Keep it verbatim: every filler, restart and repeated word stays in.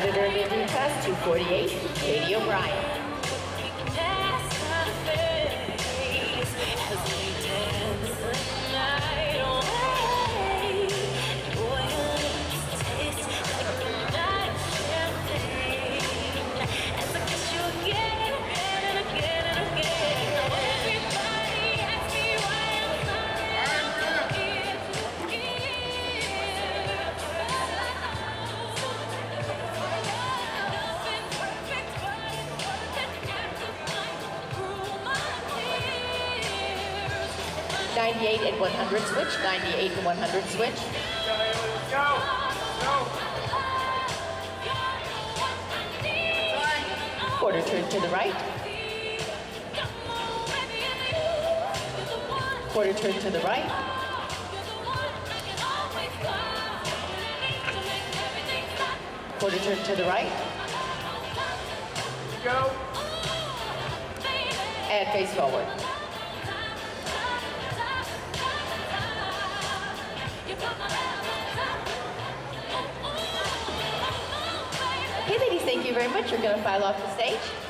competitor in the class two forty-eight, Katie O'Brien. ninety-eight and one hundred switch, ninety-eight and one hundred switch. Go, go, go. Quarter turn to the right. Quarter turn to the right. Quarter turn to the right. Go. And face forward. Hey ladies, thank you very much. You're going to file off the stage.